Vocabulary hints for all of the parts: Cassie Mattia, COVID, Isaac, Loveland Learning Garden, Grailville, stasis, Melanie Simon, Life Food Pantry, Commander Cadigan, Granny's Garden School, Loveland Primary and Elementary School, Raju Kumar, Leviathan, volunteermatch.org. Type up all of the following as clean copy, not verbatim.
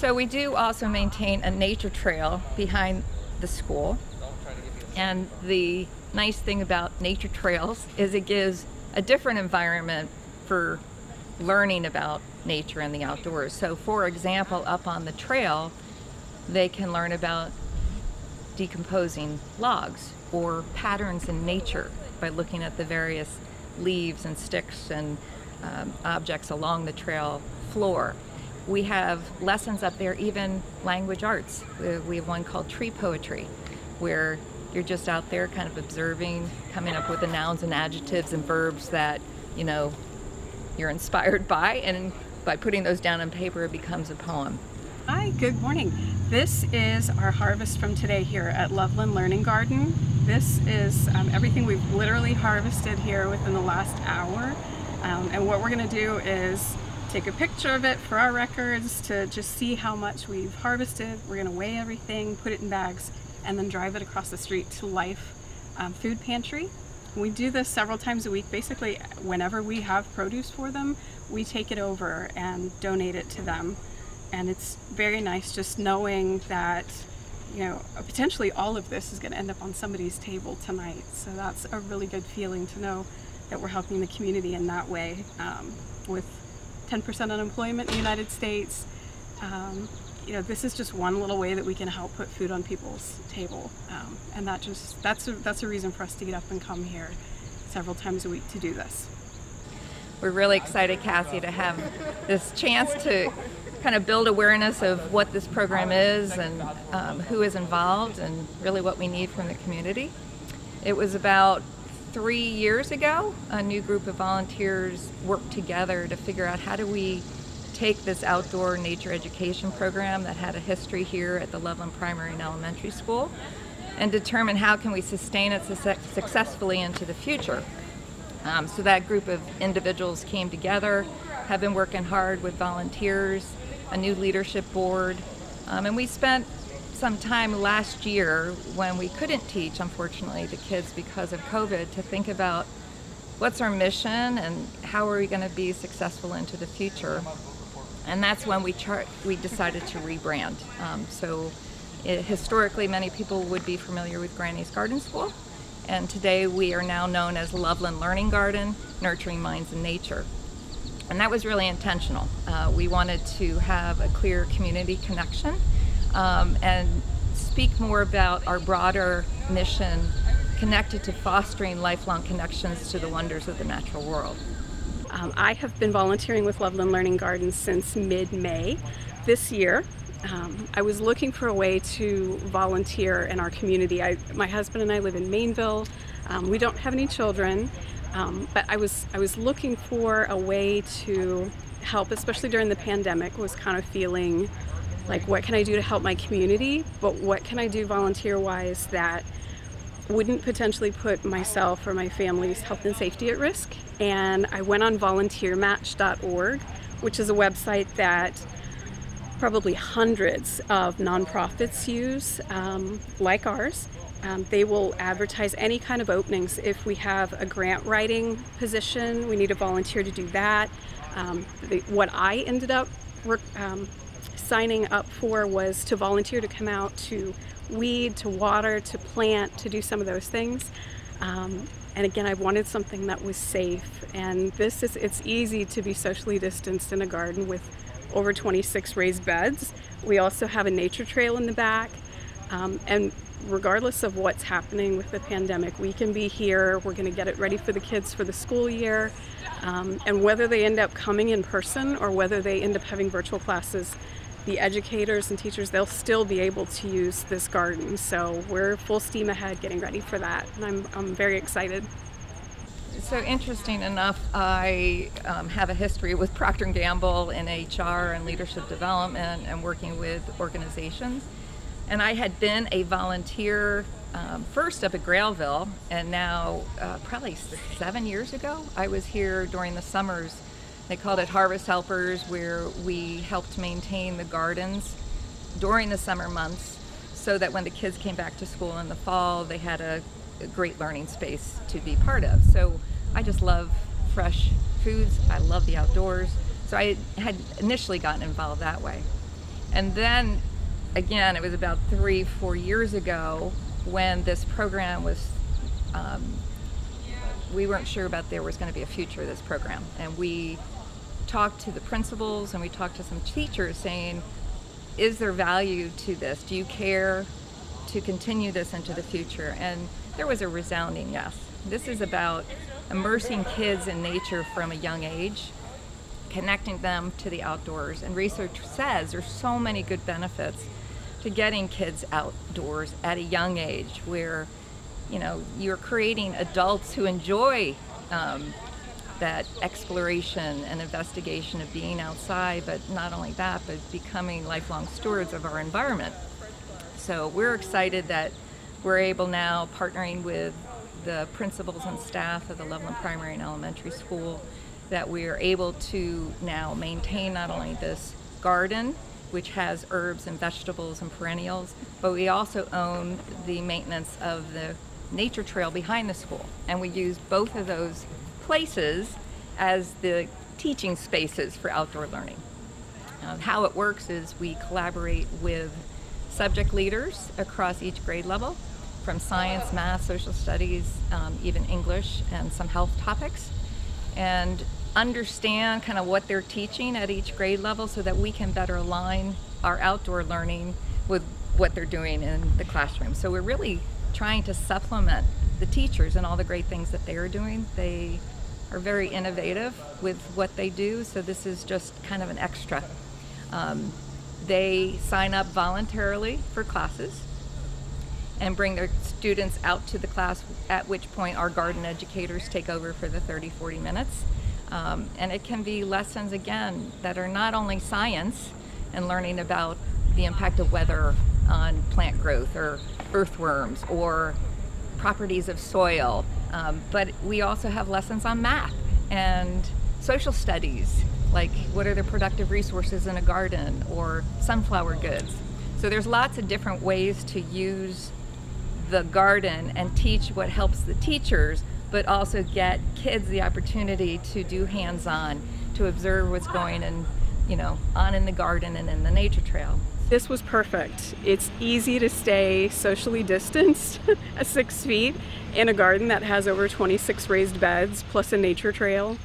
So we do also maintain a nature trail behind the school. And the nice thing about nature trails is it gives a different environment for learning about nature and the outdoors. So for example, up on the trail, they can learn about decomposing logs or patterns in nature by looking at the various leaves and sticks and objects along the trail floor. We have lessons up there, even language arts. We have one called tree poetry, where you're just out there kind of observing, coming up with the nouns and adjectives and verbs that, you know, you're inspired by, and by putting those down on paper it becomes a poem. Hi, good morning. This is our harvest from today here at Loveland Learning Garden. This is everything we've literally harvested here within the last hour. And what we're going to do is take a picture of it for our records to just see how much we've harvested. We're going to weigh everything, put it in bags, and then drive it across the street to Life Food Pantry. We do this several times a week. Basically, whenever we have produce for them, we take it over and donate it to them. And it's very nice just knowing that, you know, potentially all of this is going to end up on somebody's table tonight. So that's a really good feeling to know that we're helping the community in that way. With 10% unemployment in the United States, you know, this is just one little way that we can help put food on people's table, and that's a reason for us to get up and come here several times a week to do this. We're really excited, Cassie, to have this chance to kind of build awareness of what this program is and who is involved and really what we need from the community. It was about 3 years ago, a new group of volunteers worked together to figure out how do we take this outdoor nature education program that had a history here at the Loveland Primary and Elementary School and determine how can we sustain it successfully into the future. So that group of individuals came together, have been working hard with volunteers, a new leadership board, and we spent some time last year when we couldn't teach, unfortunately, the kids because of COVID, to think about what's our mission and how are we going to be successful into the future. And that's when we decided to rebrand. So historically, many people would be familiar with Granny's Garden School, and today we are now known as Loveland Learning Garden, Nurturing Minds in Nature. And that was really intentional. We wanted to have a clear community connection and speak more about our broader mission connected to fostering lifelong connections to the wonders of the natural world. I have been volunteering with Loveland Learning Garden since mid-May this year. I was looking for a way to volunteer in our community. My husband and I live in Mainville. We don't have any children, but I was looking for a way to help, especially during the pandemic. Was kind of feeling like, what can I do to help my community, but what can I do volunteer-wise that wouldn't potentially put myself or my family's health and safety at risk? And I went on volunteermatch.org, which is a website that probably hundreds of nonprofits use, like ours. They will advertise any kind of openings. If we have a grant writing position, we need a volunteer to do that. What I ended up signing up for was to volunteer to come out to weed, to water, to plant, to do some of those things. And again, I wanted something that was safe. And this is, it's easy to be socially distanced in a garden with over 26 raised beds. We also have a nature trail in the back. And regardless of what's happening with the pandemic, we can be here. We're going to get it ready for the kids for the school year. And whether they end up coming in person or whether they end up having virtual classes, the educators and teachers, they'll still be able to use this garden. So we're full steam ahead getting ready for that, and I'm very excited. So interesting enough, I have a history with Procter & Gamble in HR and leadership development and working with organizations. And I had been a volunteer first up at Grailville, and now probably 7 years ago, I was here during the summers. They called it Harvest Helpers, where we helped maintain the gardens during the summer months so that when the kids came back to school in the fall, they had a great learning space to be part of. So I just love fresh foods. I love the outdoors. So I had initially gotten involved that way. And then again, it was about 3-4 years ago when this program was, we weren't sure about there was going to be a future of this program, and we talked to the principals and we talked to some teachers saying, is there value to this? Do you care to continue this into the future? And there was a resounding yes. This is about immersing kids in nature from a young age, connecting them to the outdoors, and research says there's so many good benefits to getting kids outdoors at a young age, where you're creating adults who enjoy that exploration and investigation of being outside, but not only that, but becoming lifelong stewards of our environment. So we're excited that we're able now, partnering with the principals and staff of the Loveland Primary and Elementary School, that we are able to now maintain not only this garden, which has herbs and vegetables and perennials, but we also own the maintenance of the nature trail behind the school. And we use both of those places as the teaching spaces for outdoor learning. How it works is we collaborate with subject leaders across each grade level, from science, math, social studies, even English, and some health topics, and understand kind of what they're teaching at each grade level so that we can better align our outdoor learning with what they're doing in the classroom. So we're really trying to supplement the teachers and all the great things that they are doing. They are very innovative with what they do, so this is just kind of an extra. They sign up voluntarily for classes and bring their students out to the class, at which point our garden educators take over for the 30-40 minutes. And it can be lessons, again, that are not only science and learning about the impact of weather on plant growth or earthworms or properties of soil, but we also have lessons on math and social studies, like what are the productive resources in a garden, or sunflower goods. So there's lots of different ways to use the garden and teach what helps the teachers, but also get kids the opportunity to do hands-on, to observe what's going on, on in the garden and in the nature trail. This was perfect. It's easy to stay socially distanced at 6 feet in a garden that has over 26 raised beds plus a nature trail.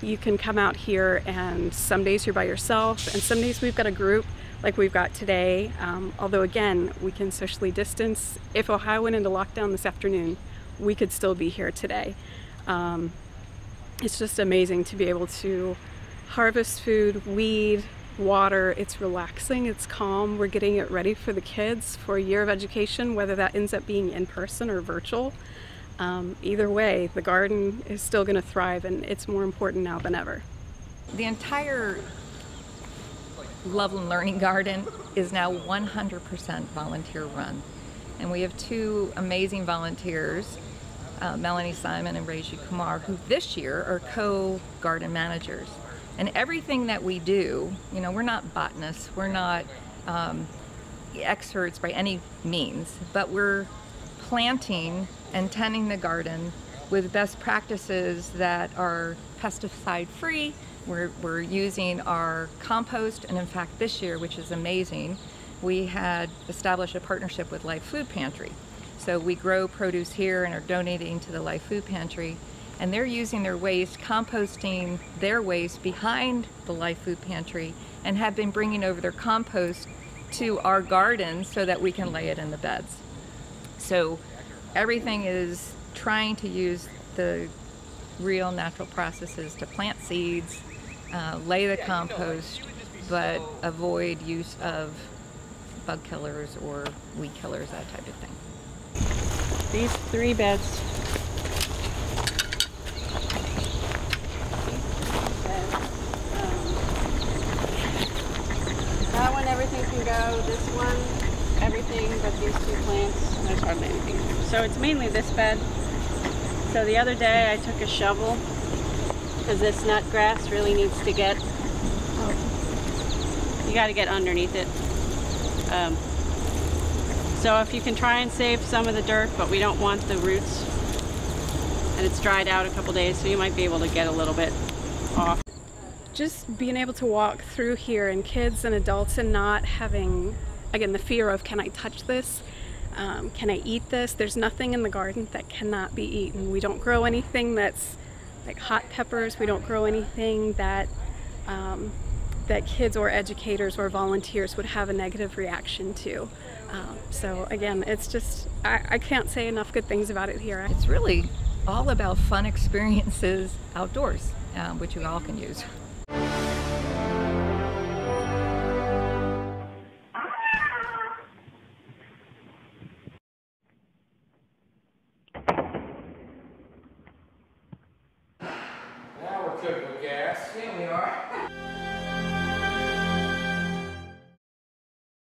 You can come out here, and some days you're by yourself, and some days we've got a group like we've got today, although again, we can socially distance. If Ohio went into lockdown this afternoon, we could still be here today. It's just amazing to be able to harvest food, weed, water. It's relaxing, it's calm. We're getting it ready for the kids for a year of education, whether that ends up being in person or virtual. Either way, the garden is still going to thrive, and it's more important now than ever. The entire Loveland Learning Garden is now 100% volunteer run. And we have two amazing volunteers, Melanie Simon and Raju Kumar, who this year are co-garden managers. And everything that we do, we're not botanists, we're not experts by any means, but we're planting and tending the garden with best practices that are pesticide-free. We're using our compost, and in fact this year, which is amazing, we had established a partnership with Life Food Pantry. So we grow produce here and are donating to the Life Food Pantry, and they're using their waste, composting their waste behind the Life Food Pantry, and have been bringing over their compost to our garden so that we can lay it in the beds. So everything is trying to use the real natural processes to plant seeds, lay the compost, but avoid use of bug killers or weed killers, that type of thing. These three beds. That one, everything can go. This one, everything but these two plants. There's hardly anything. So it's mainly this bed. So the other day I took a shovel because this nut grass really needs to get, you got to get underneath it. So if you can try and save some of the dirt, but we don't want the roots, and it's dried out a couple days, so you might be able to get a little bit off. just being able to walk through here and kids and adults and not having, again, the fear of, can I touch this? Can I eat this? There's nothing in the garden that cannot be eaten. We don't grow anything that's like hot peppers. We don't grow anything that that kids or educators or volunteers would have a negative reaction to. So again, it's just, I can't say enough good things about it here. It's really all about fun experiences outdoors, which you all can use.